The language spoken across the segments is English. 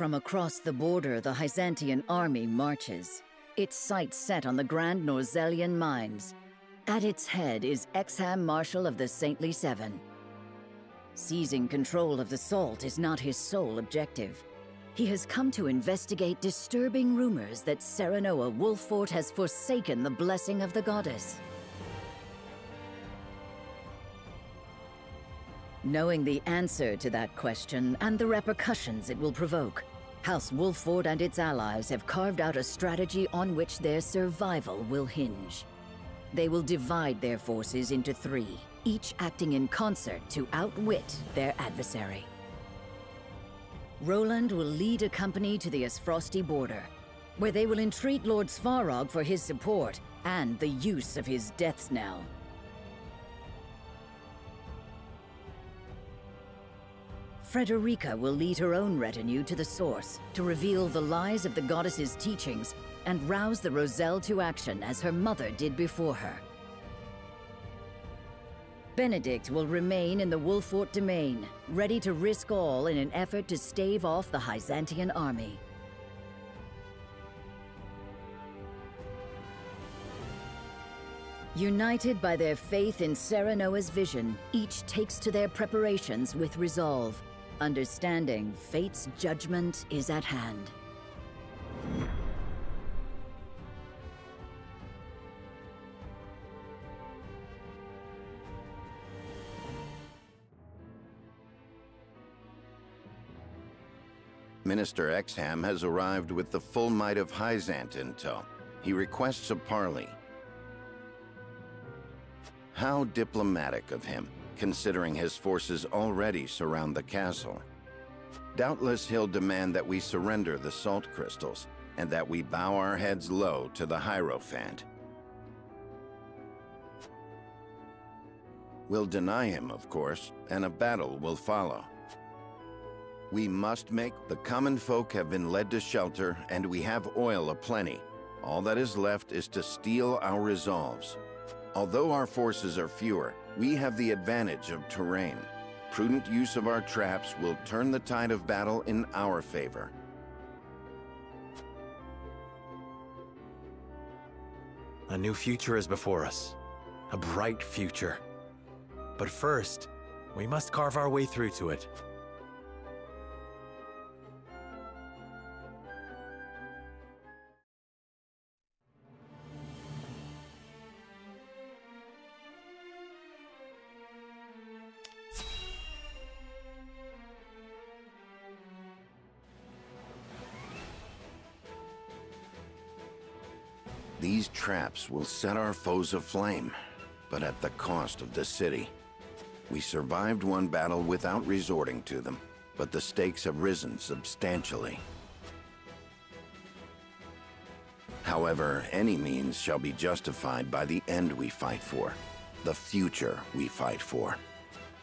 From across the border, the Hyzantian army marches, its sights set on the grand Norzelian mines. At its head is Exham, Marshal of the Saintly Seven. Seizing control of the salt is not his sole objective. He has come to investigate disturbing rumors that Serenoa Wolffort has forsaken the blessing of the goddess. Knowing the answer to that question and the repercussions it will provoke, House Wolffort and its allies have carved out a strategy on which their survival will hinge. They will divide their forces into three, each acting in concert to outwit their adversary. Roland will lead a company to the Asfrosty border, where they will entreat Lord Svarog for his support and the use of his death's knell. Frederica will lead her own retinue to the source to reveal the lies of the goddess's teachings and rouse the Roselle to action as her mother did before her. Benedict will remain in the Wolffort domain, ready to risk all in an effort to stave off the Hyzantian army. United by their faith in Serenoa's vision, each takes to their preparations with resolve, understanding fate's judgment is at hand. Minister Exham has arrived with the full might of Hyzant intel. He requests a parley. How diplomatic of him, considering his forces already surround the castle. Doubtless he'll demand that we surrender the salt crystals, and that we bow our heads low to the Hierophant. We'll deny him, of course, and a battle will follow. We must make the common folk have been led to shelter, and we have oil aplenty. All that is left is to steal our resolves. Although our forces are fewer, we have the advantage of terrain. Prudent use of our traps will turn the tide of battle in our favor. A new future is before us. A bright future. But first, we must carve our way through to it. These traps will set our foes aflame, but at the cost of the city. We survived one battle without resorting to them, but the stakes have risen substantially. However, any means shall be justified by the end we fight for, the future we fight for.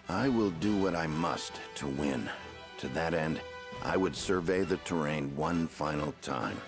I will do what I must to win. To that end, I would survey the terrain one final time.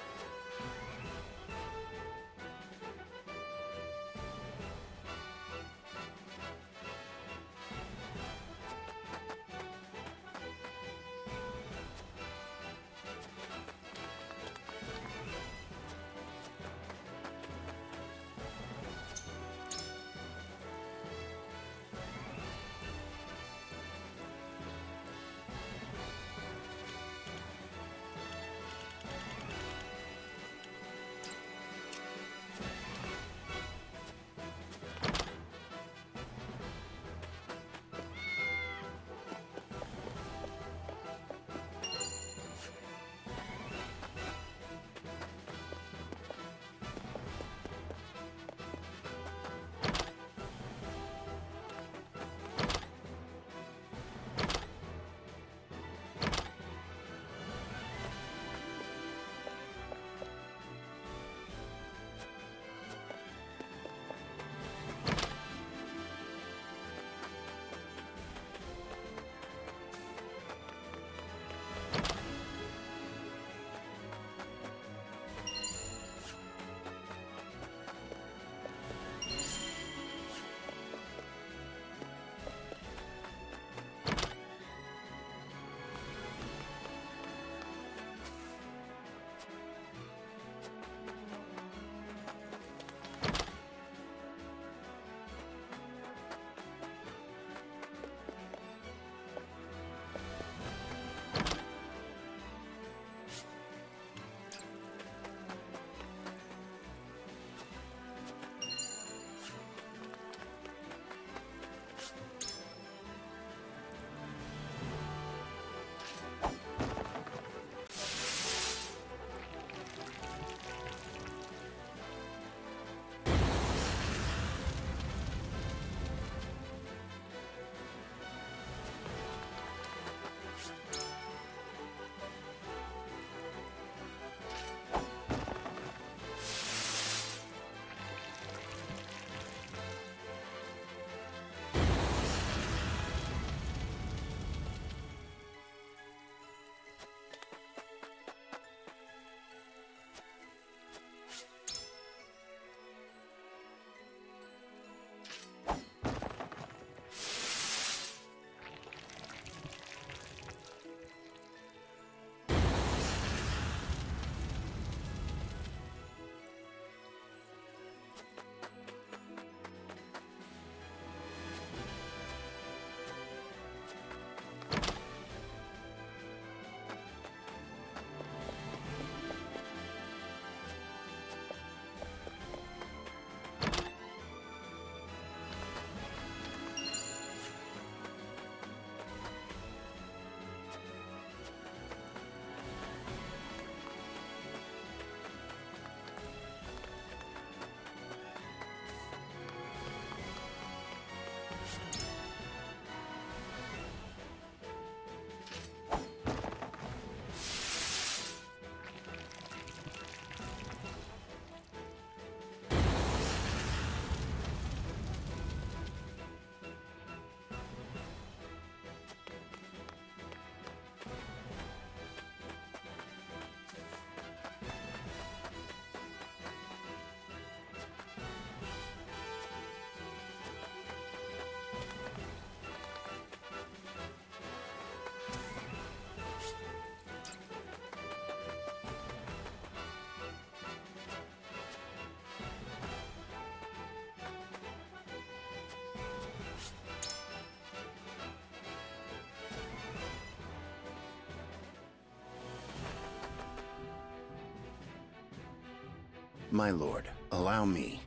My lord, allow me.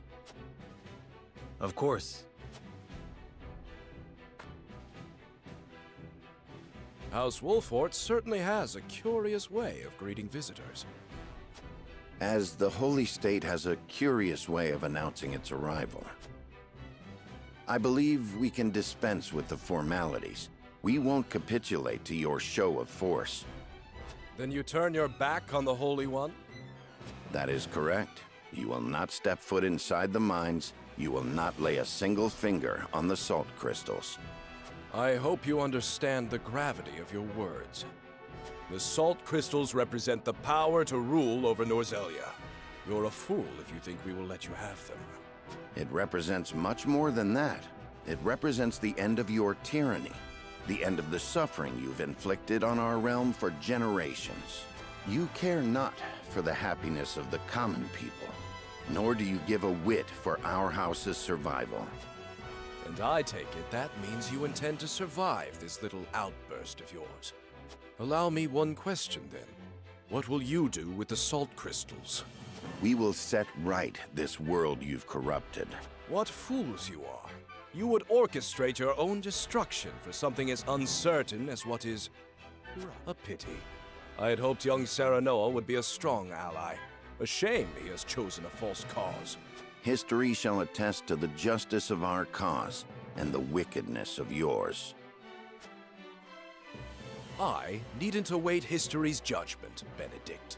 Of course. House Wolffort certainly has a curious way of greeting visitors. As the Holy State has a curious way of announcing its arrival, I believe we can dispense with the formalities. We won't capitulate to your show of force. Then you turn your back on the Holy One? That is correct. You will not step foot inside the mines. You will not lay a single finger on the salt crystals. I hope you understand the gravity of your words. The salt crystals represent the power to rule over Norzelia. You're a fool if you think we will let you have them. It represents much more than that. It represents the end of your tyranny, the end of the suffering you've inflicted on our realm for generations. You care not for the happiness of the common people, nor do you give a whit for our house's survival. And I take it that means you intend to survive this little outburst of yours. Allow me one question, then. What will you do with the salt crystals? We will set right this world you've corrupted. What fools you are. You would orchestrate your own destruction for something as uncertain as what is a pity. I had hoped young Serenoa would be a strong ally. A shame he has chosen a false cause. History shall attest to the justice of our cause and the wickedness of yours. I needn't await history's judgment, Benedict.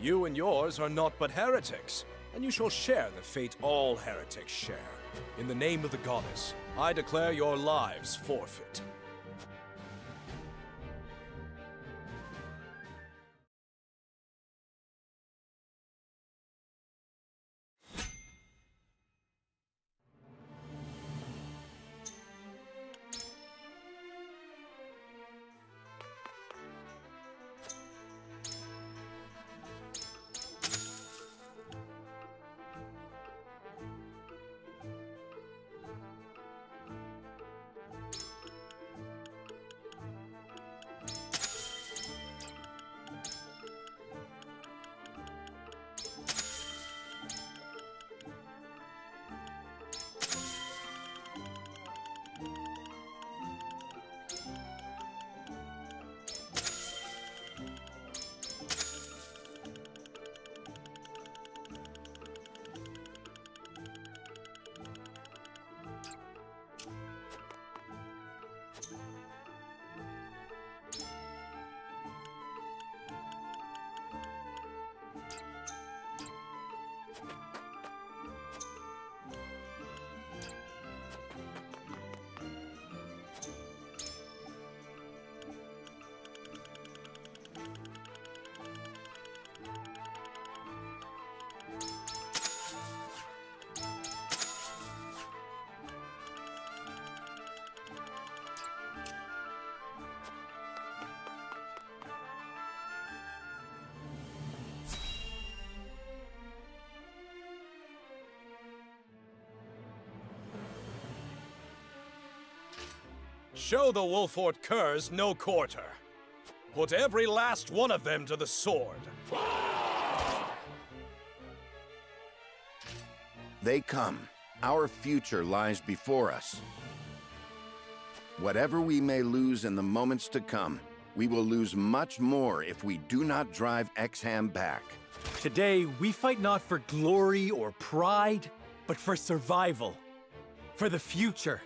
You and yours are naught but heretics, and you shall share the fate all heretics share. In the name of the goddess, I declare your lives forfeit. Show the Wolffort curs no quarter. Put every last one of them to the sword. They come. Our future lies before us. Whatever we may lose in the moments to come, we will lose much more if we do not drive Exham back. Today, we fight not for glory or pride, but for survival, for the future.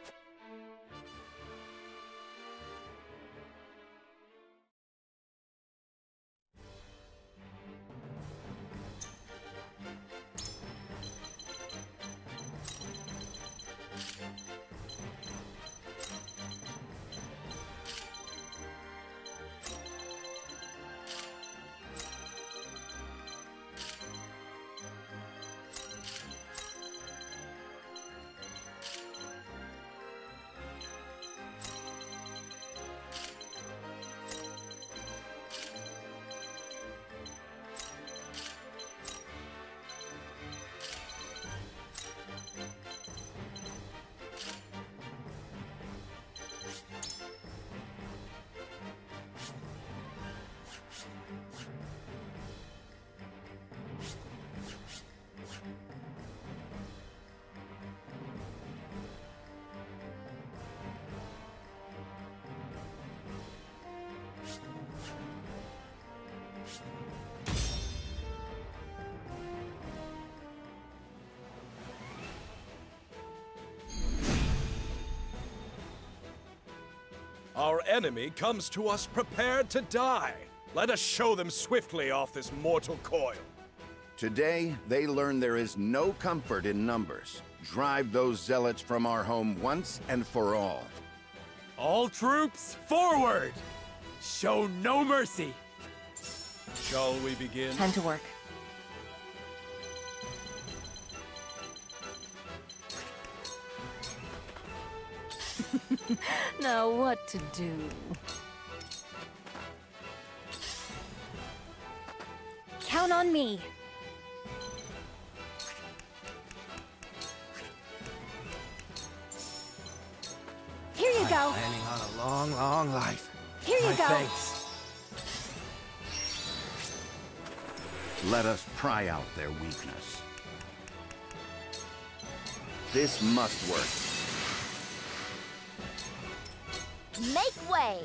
Our enemy comes to us prepared to die. Let us show them swiftly off this mortal coil. Today, they learn there is no comfort in numbers. Drive those zealots from our home once and for all. All troops, forward! Show no mercy! Shall we begin? Time to work. Now what to do? Count on me! Here you go! I'm planning on a long, long life. Here you go! Thanks. Let us pry out their weakness. This must work. Make way!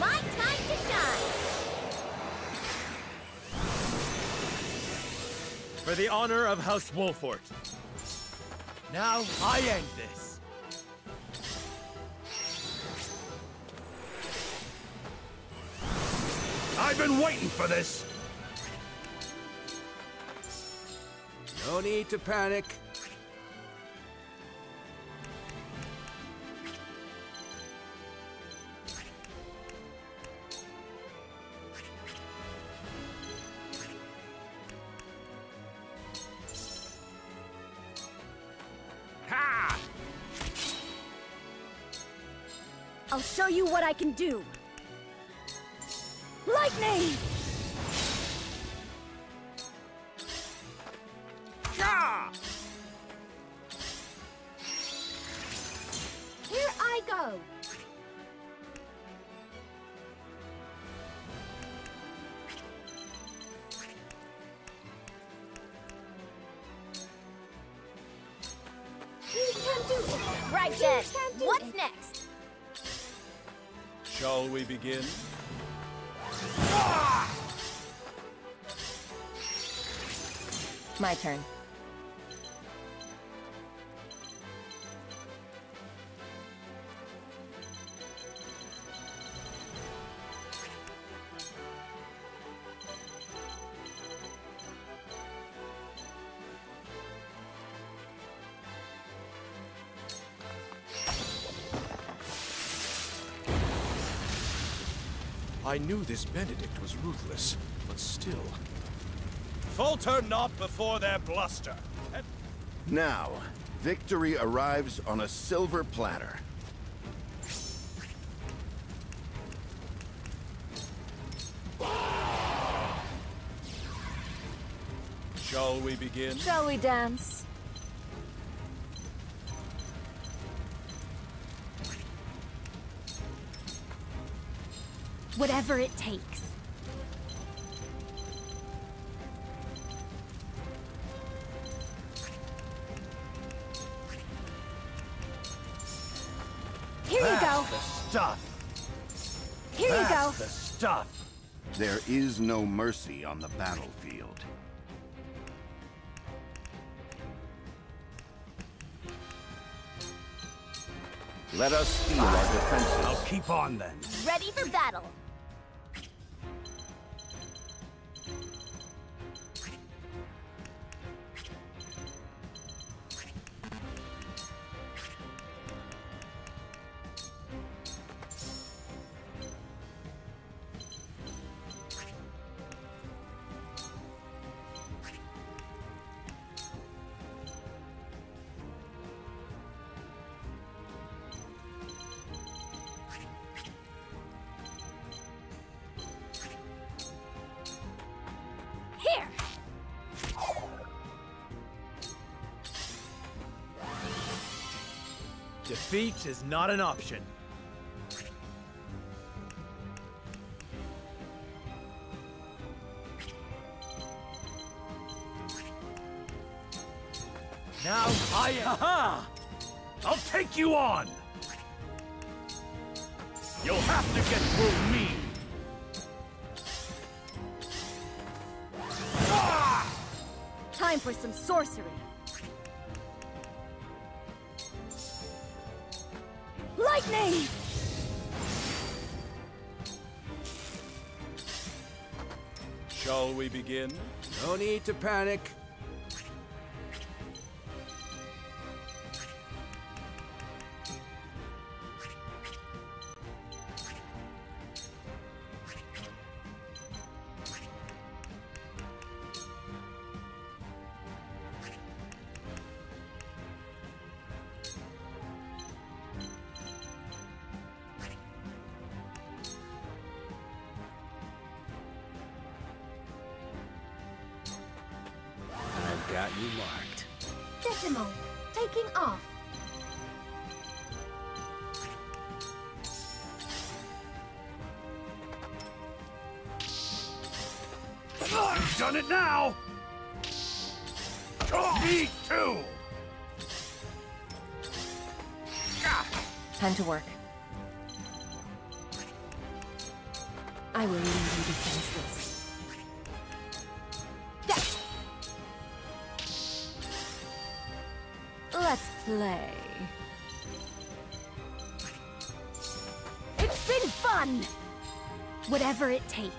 My time to shine! For the honor of House Wolffort. Now I end this. I've been waiting for this! No need to panic. I'll show you what I can do. Lightning! Gah! Here I go. You can do it. Right then. What's next? Shall we begin? My turn. I knew this Benedict was ruthless, but still... Falter not before their bluster! Now, victory arrives on a silver platter. Shall we begin? Shall we dance? Whatever it takes. Here you go. The stuff. Here you go. The stuff. There is no mercy on the battlefield. Let us steal our defenses. I'll keep on then. Ready for battle. Defeat is not an option. Now I... Aha! I'll take you on! You'll have to get through me! Time for some sorcery! lightning! Shall we begin? No need to panic. Whatever it takes.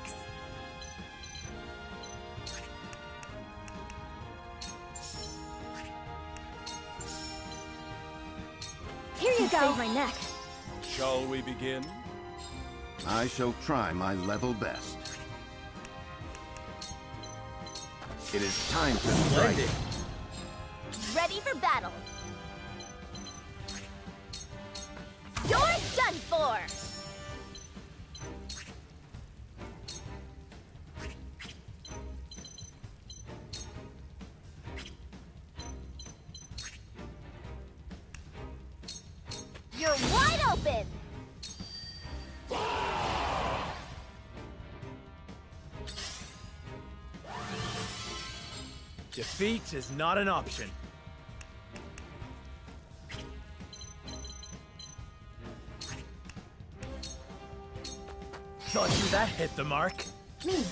Here you go. Save my neck. Shall we begin? I shall try my level best. It is time to strike. Ready for battle. You're done for. Defeat is not an option. Thought you that hit the mark. Me.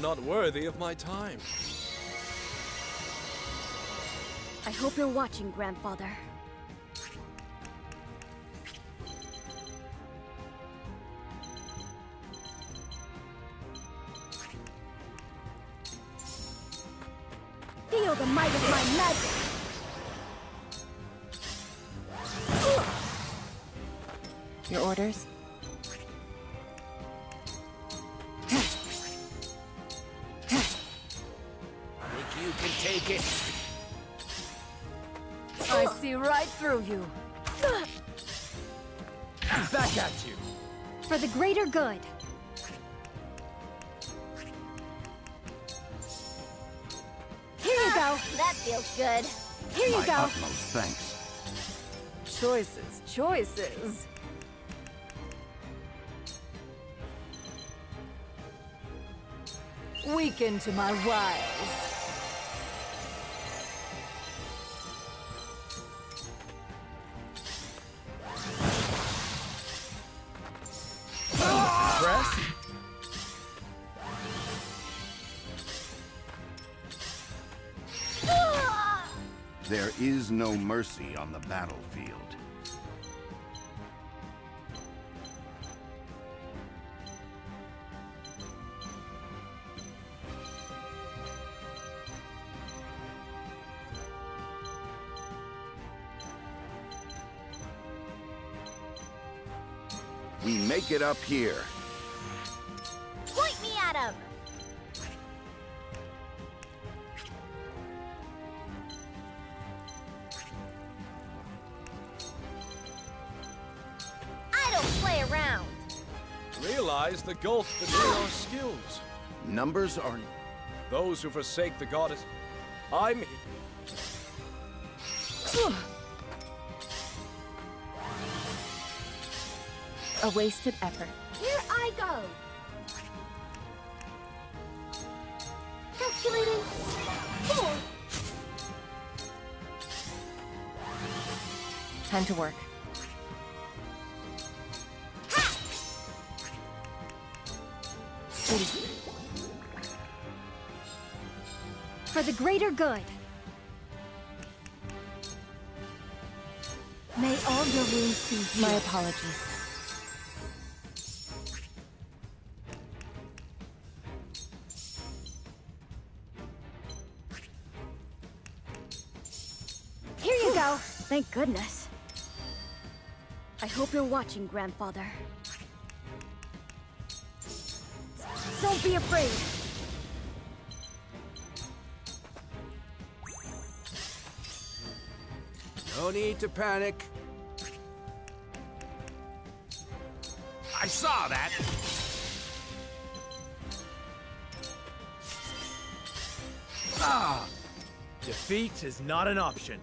Not worthy of my time. I hope you're watching, Grandfather. Feel the might of my magic. Your orders? You. Back at you. For the greater good. Here you go. That feels good. Here you go. Utmost thanks. Choices, choices. Weaken to my wiles. No mercy on the battlefield. We make it up here. Point me at him. Don't play around. Realize the gulf between our skills. Numbers are those who forsake the goddess. I'm a wasted effort. Here I go. Calculating. Four. Time to work. Ha! For the greater good. May all your wounds be healed. My apologies. Here you go. Thank goodness. I hope you're watching, Grandfather. Don't be afraid. No need to panic. I saw that. Ah! Defeat is not an option.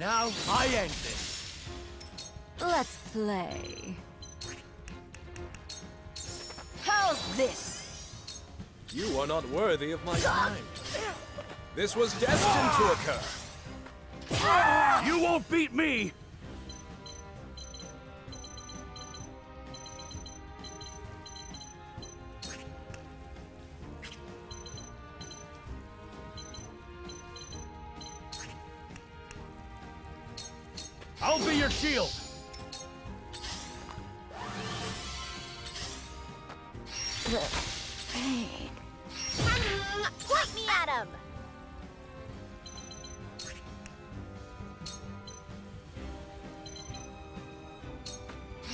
Now I end this. Let's play. How's this? You are not worthy of my time. This was destined to occur. You won't beat me! I'll be your shield! The pain. Point me at him!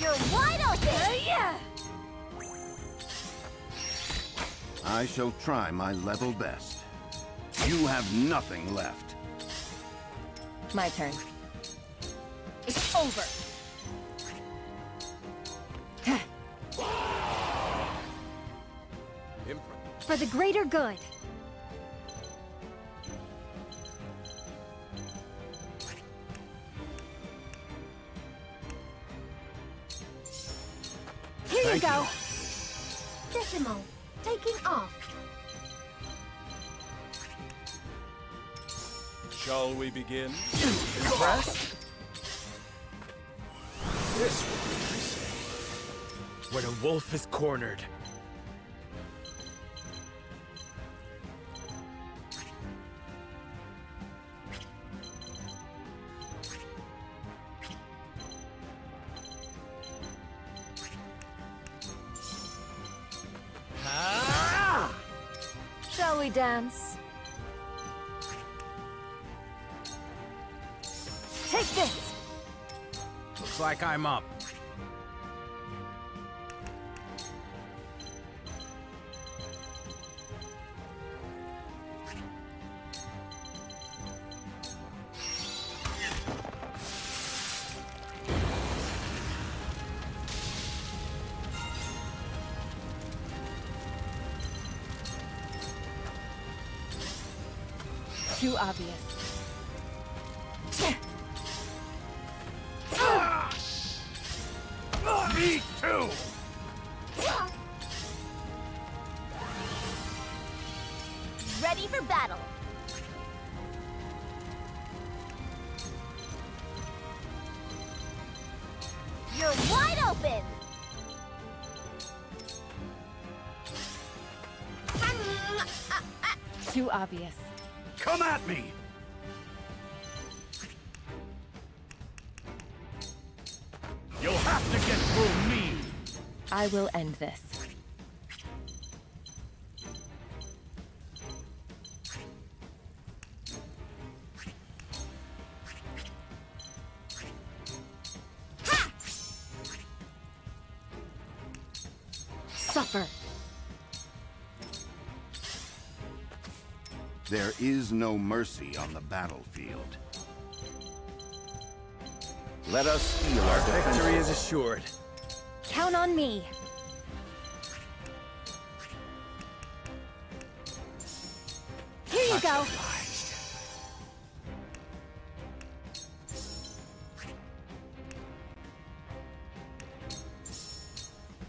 You're wide open! Yeah. I shall try my level best. You have nothing left. My turn. It's over. For the greater good. Here you go. Decimo, taking off. Shall we begin? Impressed? This will be nice. When a wolf is cornered. Ah! Shall we dance? Take this! Like I'm up. Too obvious. Too obvious. Come at me! You'll have to get through me! I will end this. Ha! suffer. There is no mercy on the battlefield. Let us steal our defenses. Victory is assured. Count on me. Here you go.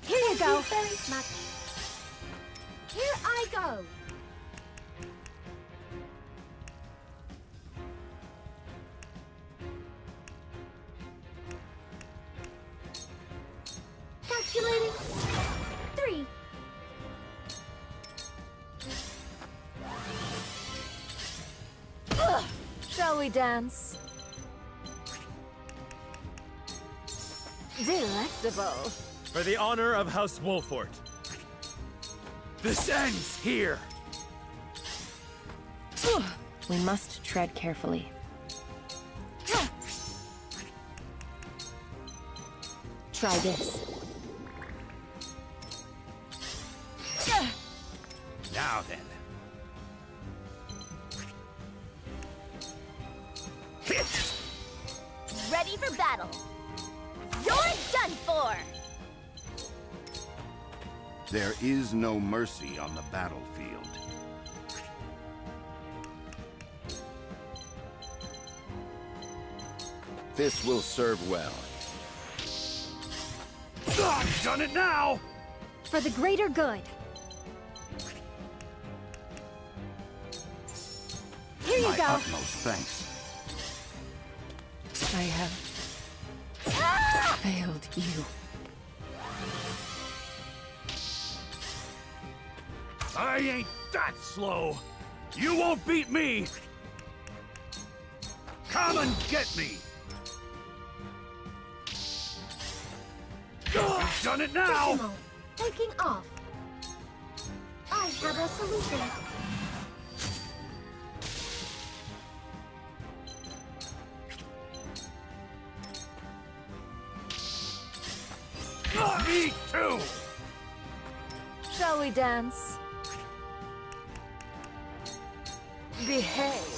Here I go. Calculating. 3. Shall we dance? Delectable. For the honor of House Wolffort. This ends here! We must tread carefully. Try this. Now then. Hit! Ready for battle. You're done for! There is no mercy on the battlefield. This will serve well. I've done it now! For the greater good. Here you go. My utmost thanks. I have failed you. I ain't that slow! You won't beat me! Come and get me! I've done it now! Decimo, taking off. I have a solution. Me too! Shall we dance? Behave.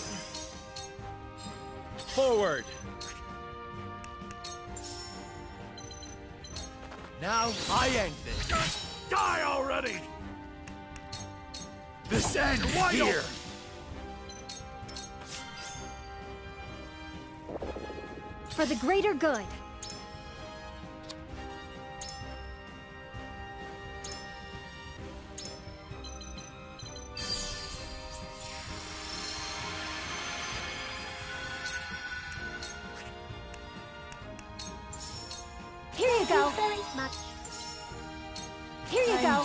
Forward. Now I end this. Just die already. This ends here. For the greater good.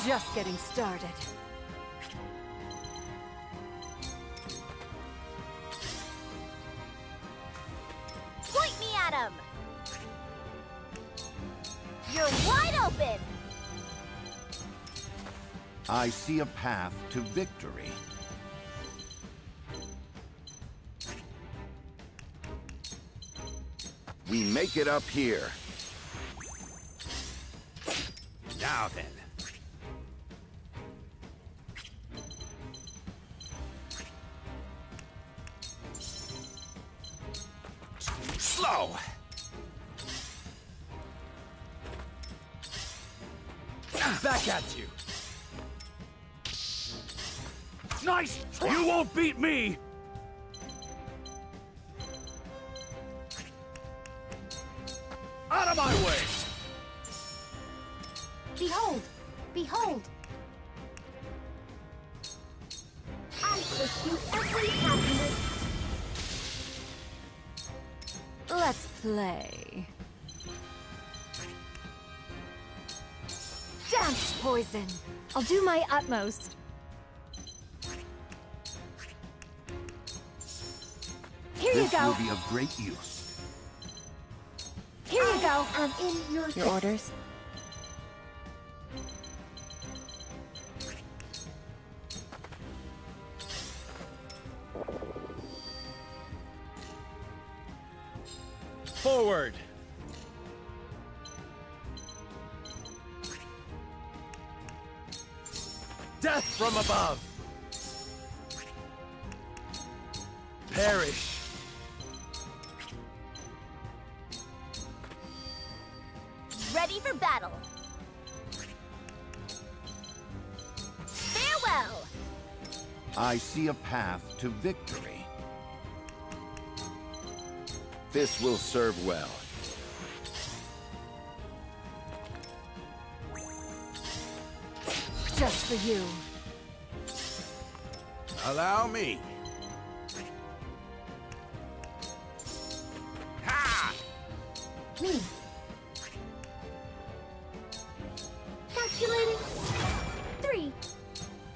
Just getting started. Point me at him. You're wide open. I see a path to victory. We make it up here. Now then. Slow! Back at you! Nice try! You won't beat me! Out of my way! Behold! Behold! I wish you every happiness! Let's play. Dance, poison! I'll do my utmost. Here you go. This will be of great use. Here you go. I'm in your orders. Forward. death from above! Perish! Ready for battle! Farewell! I see a path to victory. This will serve well. Just for you. Allow me. Ha! Calculating. 3.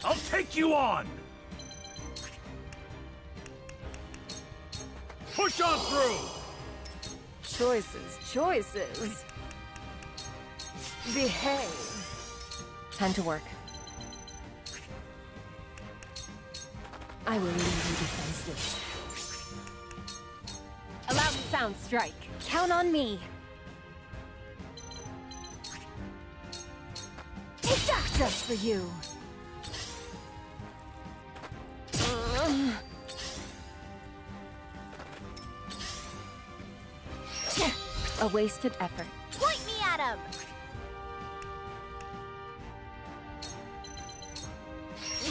I'll take you on. Push on through. Choices, choices. Behave. Time to work. I will leave you defenseless. A loud sound strike. Count on me. It's just for you. A wasted effort. Point me at him.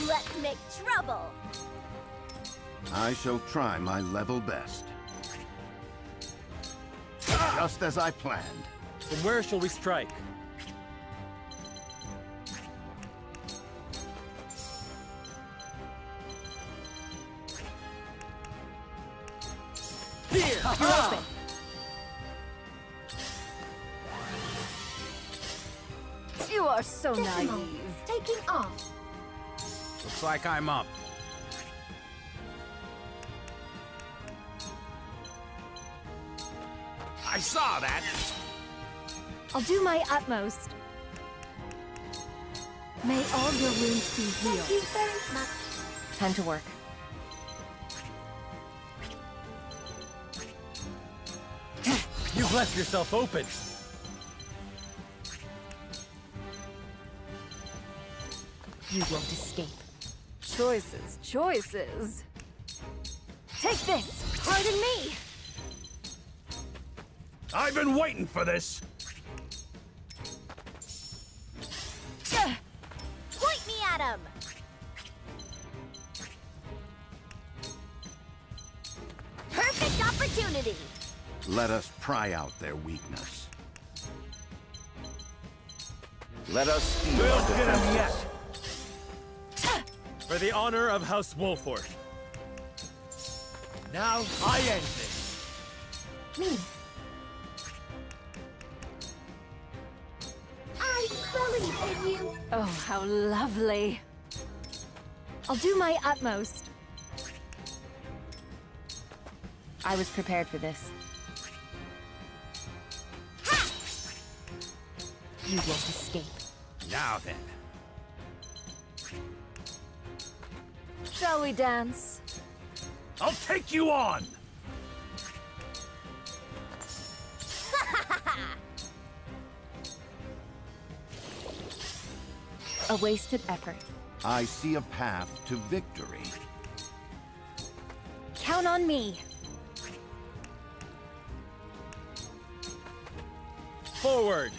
Let's make trouble. I shall try my level best. Just as I planned. From where shall we strike? Here! You're open. You are so naive. Taking off. Looks like I'm up. I saw that! I'll do my utmost. May all your wounds be healed. Thank you very much. Time to work. You've left yourself open. You won't escape. Choices, choices. Take this! Pardon me! I've been waiting for this! Point me at him! Perfect opportunity! Let us pry out their weakness. Let us steal we'll get him yet! For the honor of House Wolffort. Now I end this! Oh, how lovely. I'll do my utmost. I was prepared for this. Ha! You won't escape. Now then. Shall we dance? I'll take you on! A wasted effort. I see a path to victory. Count on me. Forward.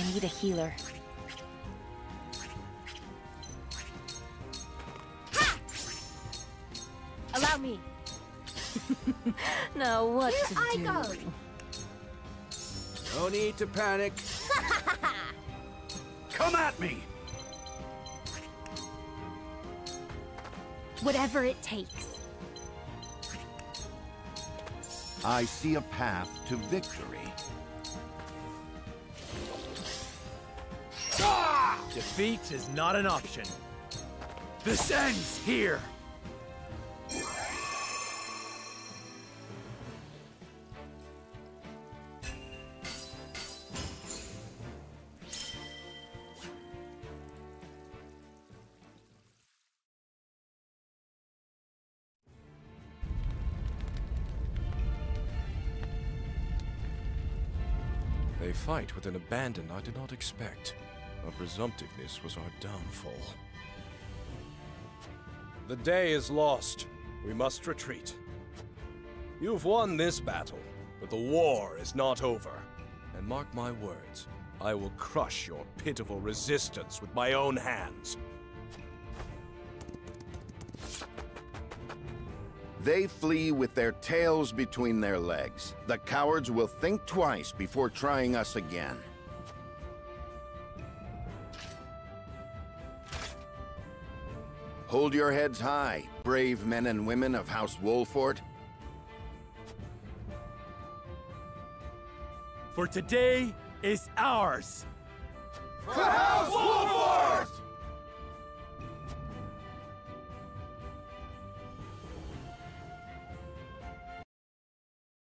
I need a healer. Ha! Allow me. Now what to do? Here I go. No need to panic. Come at me! Whatever it takes. I see a path to victory. Ah! Defeat is not an option. This ends here! They fight with an abandon I did not expect. Our presumptiveness was our downfall. The day is lost. We must retreat. You've won this battle, but the war is not over. And mark my words, I will crush your pitiful resistance with my own hands. They flee with their tails between their legs. The cowards will think twice before trying us again. Hold your heads high, brave men and women of House Wolffort. For today is ours!